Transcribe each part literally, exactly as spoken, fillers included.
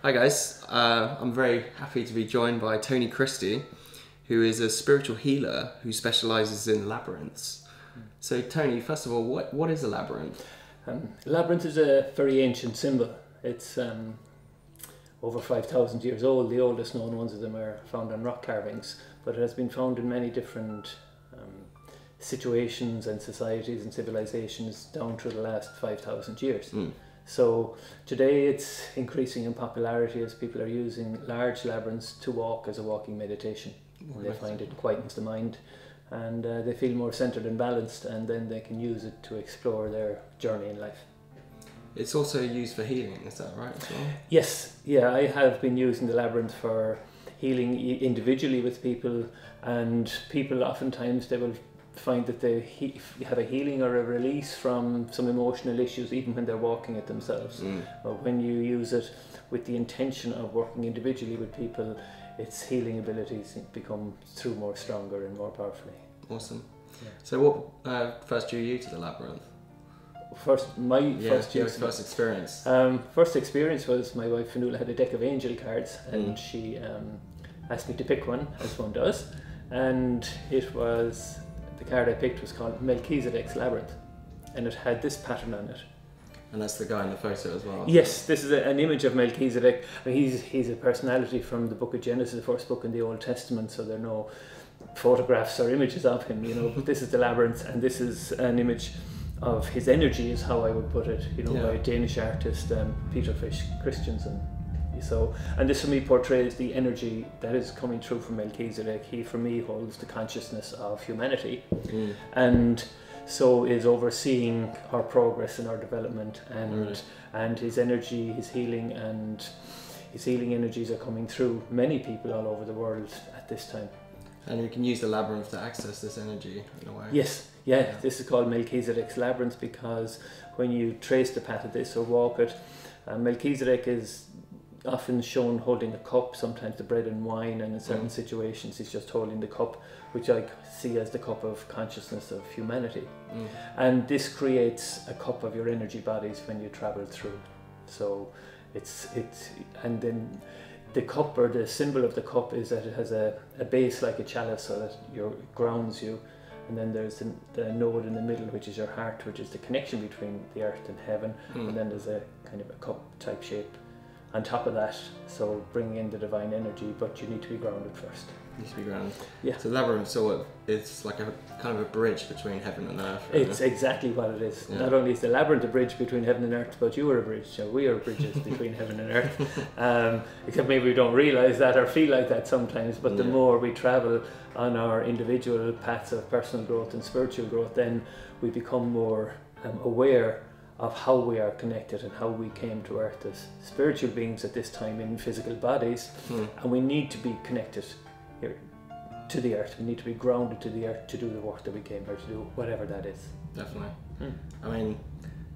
Hi guys, uh, I'm very happy to be joined by Tony Christie, who is a spiritual healer who specialises in labyrinths. So Tony, first of all, what, what is a labyrinth? Um, a labyrinth is a very ancient symbol. It's um, over five thousand years old. The oldest known ones of them are found on rock carvings, but it has been found in many different um, situations and societies and civilizations down through the last five thousand years. Mm. So today it's increasing in popularity as people are using large labyrinths to walk as a walking meditation. Oh, they find it quietens the mind and uh, they feel more centered and balanced, and then they can use it to explore their journey in life. It's also used for healing, is that right as well? Yes, yeah, I have been using the labyrinth for healing individually with people, and people oftentimes they will find that they he have a healing or a release from some emotional issues even when they're walking it themselves. Mm. But when you use it with the intention of working individually with people, its healing abilities become through more stronger and more powerfully. Awesome. Yeah. So what uh, first drew you to the labyrinth? First, my yeah, first, your first experience? Um, first experience was my wife Fenula had a deck of angel cards, and mm. she um, asked me to pick one, as one does, and it was the card I picked was called Melchizedek's Labyrinth, and it had this pattern on it. And that's the guy in the photo as well? Yes, this is a, an image of Melchizedek. I mean, he's, he's a personality from the book of Genesis, the first book in the Old Testament, so there are no photographs or images of him, you know, but this is the labyrinth, and this is an image of his energy, is how I would put it, you know, yeah. by a Danish artist, um, Peter Fish Christiansen. So, and this for me portrays the energy that is coming through from Melchizedek. He for me holds the consciousness of humanity, mm. and so is overseeing our progress and our development, and right. and his energy, his healing, and his healing energies are coming through many people all over the world at this time. And you can use the labyrinth to access this energy in a way. Yes, yeah, yeah. This is called Melchizedek's Labyrinth because when you trace the path of this or walk it, uh, Melchizedek is often shown holding a cup, sometimes the bread and wine, and in certain mm. situations he's just holding the cup, which I see as the cup of consciousness of humanity. Mm. And this creates a cup of your energy bodies when you travel through. So it's, it's and then the cup, or the symbol of the cup, is that it has a, a base like a chalice, so that your, it grounds you. And then there's the, the node in the middle, which is your heart, which is the connection between the earth and heaven. Mm. And then there's a kind of a cup type shape on top of that, so bringing in the divine energy, but you need to be grounded first. You need to be grounded. Yeah. So labyrinth, so it's like a kind of a bridge between heaven and earth. Right? It's exactly what it is. Yeah. Not only is the labyrinth a bridge between heaven and earth, but you are a bridge, so we are bridges between heaven and earth. Um, except maybe we don't realise that or feel like that sometimes, but the yeah. more we travel on our individual paths of personal growth and spiritual growth, then we become more um, aware of how we are connected and how we came to earth as spiritual beings at this time in physical bodies. Mm. And we need to be connected here to the earth. We need to be grounded to the earth to do the work that we came here to do, whatever that is. Definitely. Mm. I mean,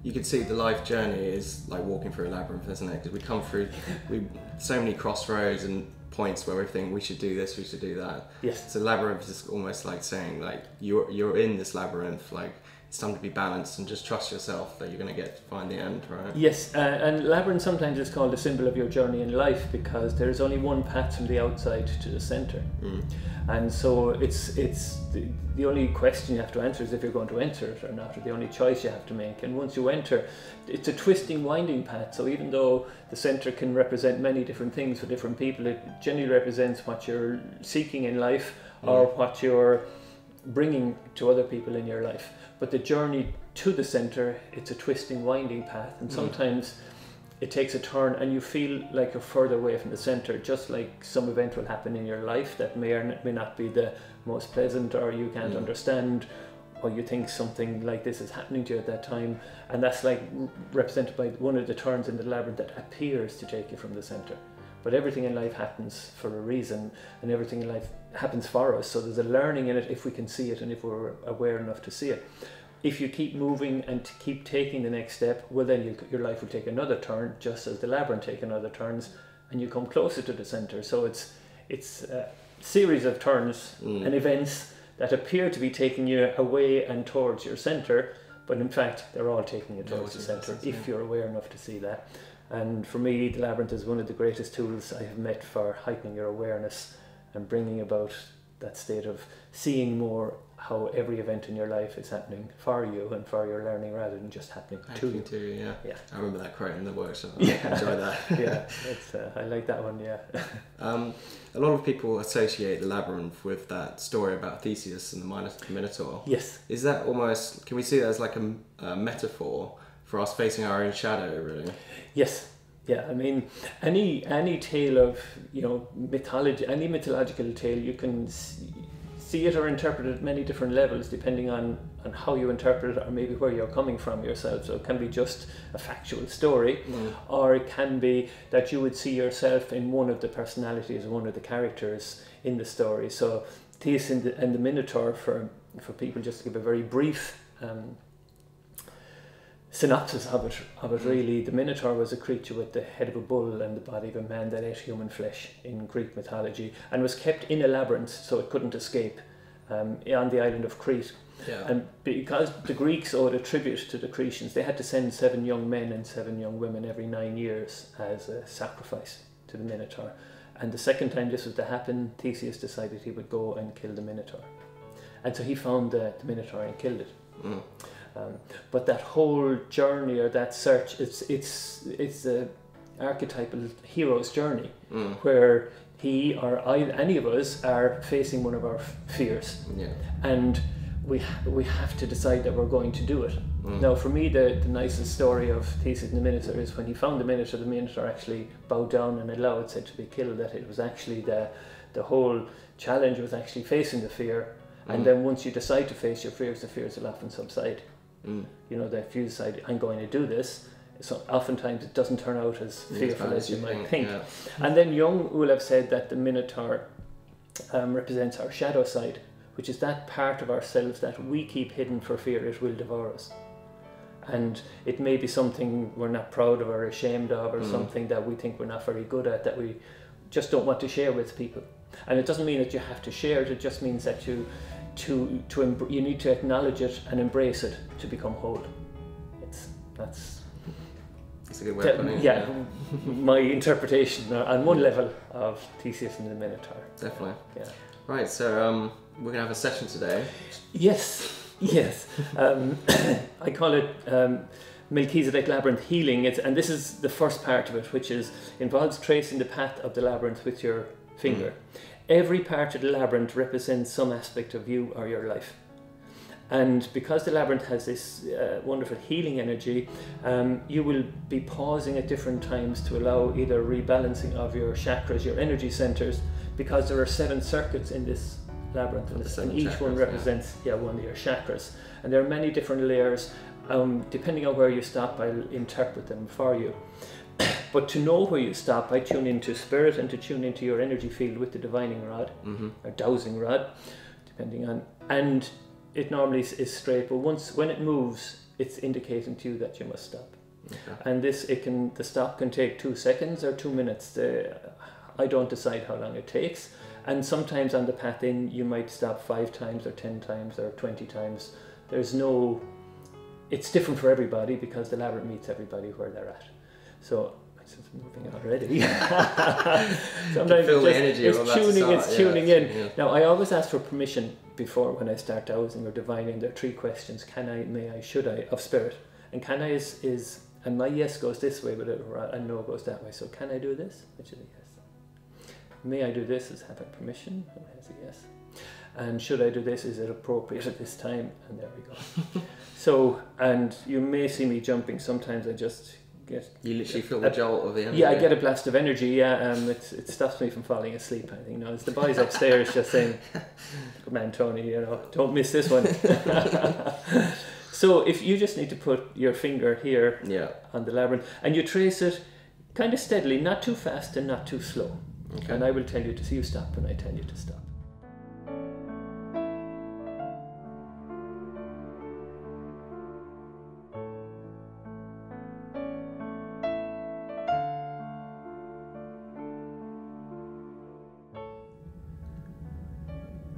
you can see the life journey is like walking through a labyrinth, isn't it? Because we come through we so many crossroads and points where we think we should do this, we should do that. Yes. So labyrinth is almost like saying like you're you're in this labyrinth, like it's time to be balanced and just trust yourself that you're going to get to find the end, right? Yes, uh, and labyrinth sometimes is called a symbol of your journey in life because there is only one path from the outside to the centre. Mm. And so it's it's the, the only question you have to answer is if you're going to enter it or not, or the only choice you have to make. And once you enter, it's a twisting, winding path. So even though the centre can represent many different things for different people, it generally represents what you're seeking in life mm. or what you're bringing to other people in your life. But the journey to the centre, it's a twisting, winding path, and sometimes mm. it takes a turn and you feel like you're further away from the centre, just like some event will happen in your life that may or may not be the most pleasant, or you can't mm. understand, or you think something like this is happening to you at that time, and that's like represented by one of the turns in the labyrinth that appears to take you from the centre. But everything in life happens for a reason, and everything in life happens for us. So there's a learning in it if we can see it and if we're aware enough to see it. If you keep moving and keep taking the next step, well then you, your life will take another turn, just as the labyrinth takes another turns, and you come closer to the centre. So it's, it's a series of turns mm. and events that appear to be taking you away and towards your centre, but in fact they're all taking you towards yeah, the centre, if you're aware enough to see that. And for me, the labyrinth is one of the greatest tools I have met for heightening your awareness and bringing about that state of seeing more how every event in your life is happening for you and for your learning rather than just happening to you. to you. Yeah. yeah, I remember that quote in the workshop. I yeah. enjoy that. yeah, it's, uh, I like that one, yeah. um, a lot of people associate the labyrinth with that story about Theseus and the Minotaur. Yes. Is that almost, can we see that as like a, a metaphor for us facing our own shadow, really? Yes. Yeah, I mean, any any tale of, you know, mythology, any mythological tale, you can see it or interpret it at many different levels depending on, on how you interpret it or maybe where you're coming from yourself. So it can be just a factual story, mm. or it can be that you would see yourself in one of the personalities, one of the characters in the story. So Theseus and the, and the Minotaur, for, for people, just to give a very brief um synopsis of it, of it really, the Minotaur was a creature with the head of a bull and the body of a man that ate human flesh in Greek mythology, and was kept in a labyrinth so it couldn't escape um, on the island of Crete. Yeah. And because the Greeks owed a tribute to the Cretans, they had to send seven young men and seven young women every nine years as a sacrifice to the Minotaur. And the second time this was to happen, Theseus decided he would go and kill the Minotaur. And so he found the, the Minotaur and killed it. Mm. Um, but that whole journey or that search, it's it's it's the archetypal hero's journey, mm. where he or I, any of us, are facing one of our fears, yeah. and we we have to decide that we're going to do it. Mm. Now, for me, the, the nicest story of Theseus and the Minotaur is when he found the Minotaur. The Minotaur actually bowed down and allowed said to be killed. That it was actually the the whole challenge was actually facing the fear, mm. and then once you decide to face your fears, the fears will often subside. Mm. You know, that if you decide I'm going to do this, so oftentimes it doesn't turn out as fearful yeah, as you might think. Yeah. And then Jung will have said that the Minotaur um, represents our shadow side, which is that part of ourselves that we keep hidden for fear it will devour us. And it may be something we're not proud of or ashamed of, or mm. something that we think we're not very good at, that we just don't want to share with people. And it doesn't mean that you have to share it, it just means that you to to you need to acknowledge it and embrace it to become whole. It's that's it's a good way to, of putting it. Yeah, yeah. My interpretation on one level of Theseus and the Minotaur. Definitely. Yeah. Right. So um, we're gonna have a session today. Yes. Yes. um, I call it um, Melchizedek Labyrinth Healing. It's and this is the first part of it, which is involves tracing the path of the labyrinth with your finger. Mm. Every part of the labyrinth represents some aspect of you or your life. And because the labyrinth has this uh, wonderful healing energy, um, you will be pausing at different times to allow either rebalancing of your chakras, your energy centers, because there are seven circuits in this labyrinth, and, this, and each chakras, one represents yeah. yeah, one of your chakras. And there are many different layers. Um, depending on where you stop, I'll interpret them for you. But to know where you stop, I tune into spirit and to tune into your energy field with the divining rod, mm-hmm. or dowsing rod, depending on, and it normally is straight, but once, when it moves, it's indicating to you that you must stop. Okay. And this, it can, the stop can take two seconds or two minutes. Uh, I don't decide how long it takes. And sometimes on the path in, you might stop five times or ten times or twenty times. There's no, it's different for everybody because the labyrinth meets everybody where they're at. So, moving already. Sometimes it's, the energy it's tuning, start, it's yeah, tuning in. Yeah. Now, I always ask for permission before when I start dowsing or divining. There are three questions: can I, may I, should I, of spirit. And can I is, is and my yes goes this way, but a no goes that way. So can I do this? Which is a yes. May I do this? Is have I permission? That's a yes. And should I do this? Is it appropriate at this time? And there we go. So, and you may see me jumping. Sometimes I just. Get, you literally get, feel the uh, jolt of the energy. Yeah, I get a blast of energy, yeah. Um, it's, it stops me from falling asleep, I think. No, it's the boys upstairs just saying, good man, Tony, you know, don't miss this one. So if you just need to put your finger here yeah. on the labyrinth, and you trace it kind of steadily, not too fast and not too slow. Okay. And I will tell you to see you stop when I tell you to stop.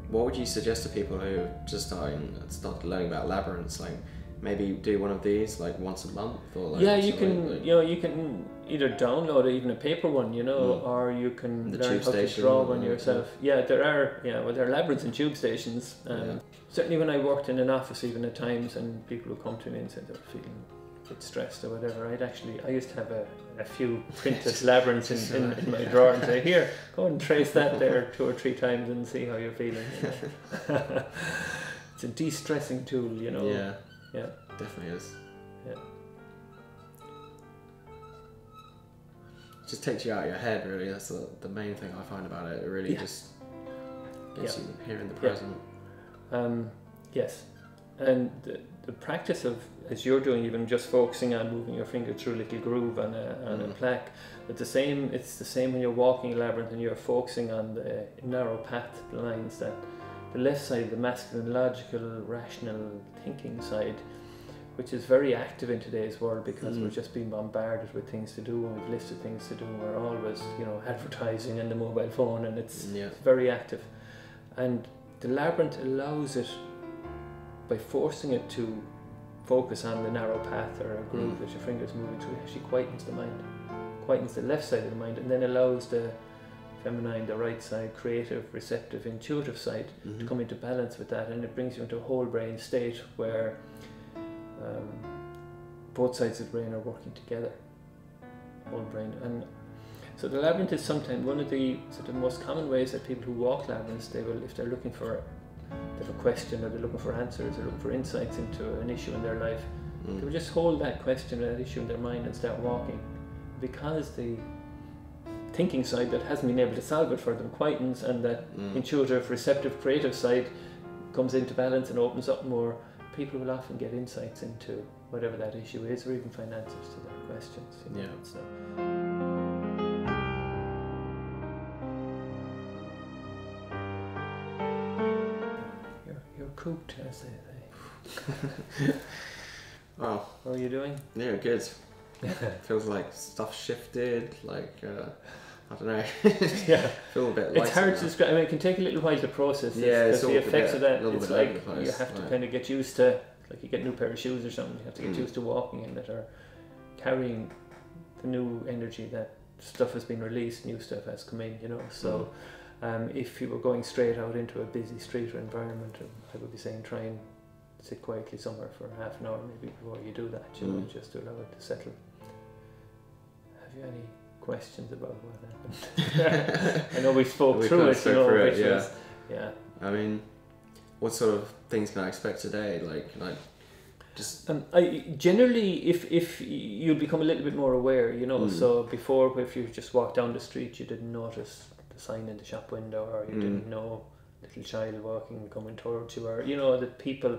What would you suggest to people who are just starting, start learning about labyrinths? Like, maybe do one of these like once a month or like yeah, you can like, you know you can either download even a paper one, you know, mm. or you can the learn how to draw one yourself. Yeah. yeah, there are yeah, well, there are labyrinths and tube stations. Um, yeah. Certainly, when I worked in an office, even at times, and people would come to me and said they're feeling a bit stressed or whatever, I'd actually I used to have a, a few printless labyrinths in, in, in my drawer and say, here, go and trace that there two or three times and see how you're feeling. You know? It's a de-stressing tool, you know. Yeah. Yeah. Definitely is. Yeah. It just takes you out of your head, really. That's the, the main thing I find about it. It really yeah. just gets yeah. you here in the present. Yeah. Um, yes. And the, the practice of, as you're doing, even just focusing on moving your finger through a little groove on a, on mm. a plaque, but the same, it's the same when you're walking a labyrinth and you're focusing on the narrow path lines, that the left side, the masculine, logical, rational thinking side, which is very active in today's world because mm. we're just being bombarded with things to do, and we've listed things to do, and we're always, you know, advertising and the mobile phone, and it's, yeah. it's very active. And the labyrinth allows it by forcing it to focus on the narrow path or a groove mm. that your finger's moving through. It actually quietens the mind, quietens the left side of the mind, and then allows the feminine, the right side, creative, receptive, intuitive side mm-hmm. to come into balance with that, and it brings you into a whole brain state where um, both sides of the brain are working together, whole brain. And so the labyrinth is sometimes one of the sort of most common ways that people who walk labyrinths, they will, if they're looking for they have a question or they're looking for answers or looking for insights into an issue in their life, mm. they will just hold that question or that issue in their mind and start walking, because the thinking side that hasn't been able to solve it for them quietens, and that mm. intuitive, receptive, creative side comes into balance and opens up more. People will often get insights into whatever that issue is, or even find answers to their questions. You know, yeah. So. You're, you're cooped, as they say. Wow. What are you doing? Yeah, good. Feels like stuff shifted, like uh, I don't know. Yeah, feel a bit. It's hard to describe. I mean, it can take a little while to process. This, yeah, it's all the effects bit, of that. It's like you have to right. kind of get used to, like you get a new pair of shoes or something. You have to get mm. used to walking in it, or carrying the new energy that stuff has been released, new stuff has come in. You know, so mm. um, if you were going straight out into a busy street or environment, I would be saying try and sit quietly somewhere for half an hour maybe before you do that. You mm. know, just to allow it to settle. Have you any questions about what happened? I know we spoke we through it, spoke you know, through it yeah. Was, yeah. I mean, what sort of things can I expect today? Like, like just um, I generally, if if you become a little bit more aware, you know. Mm. So before, if you just walked down the street, you didn't notice the sign in the shop window, or you mm. didn't know little child walking coming towards you, or you know that people.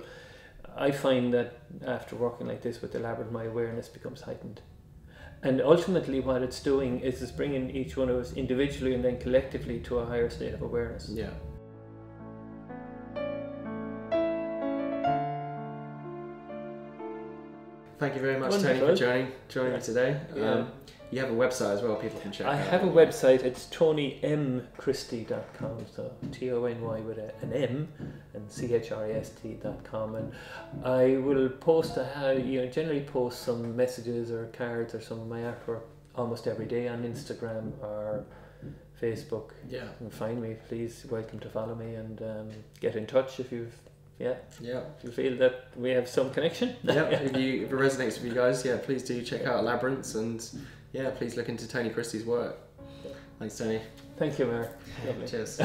I find that after working like this with the labyrinth, my awareness becomes heightened. And ultimately what it's doing is it's bringing each one of us individually and then collectively to a higher state of awareness. Yeah. Thank you very much, Wonderful. Tony, for joining, joining yeah. me today. Yeah. Um, you have a website as well, people can check I out. I have a website, it's tony m christie dot com, so T O N Y with a, an M and C H R I S T dot com. And I will post, a, you know, generally post some messages or cards or some of my artwork almost every day on Instagram or Facebook. Yeah. You can find me, please, welcome to follow me, and um, get in touch if you've Yeah. Yeah. If you feel that we have some connection. Yeah. If you if it resonates with you guys, yeah, please do check out Labyrinths, and yeah, please look into Tony Christie's work. Thanks, Tony. Thank you, Mayor. Lovely. Cheers.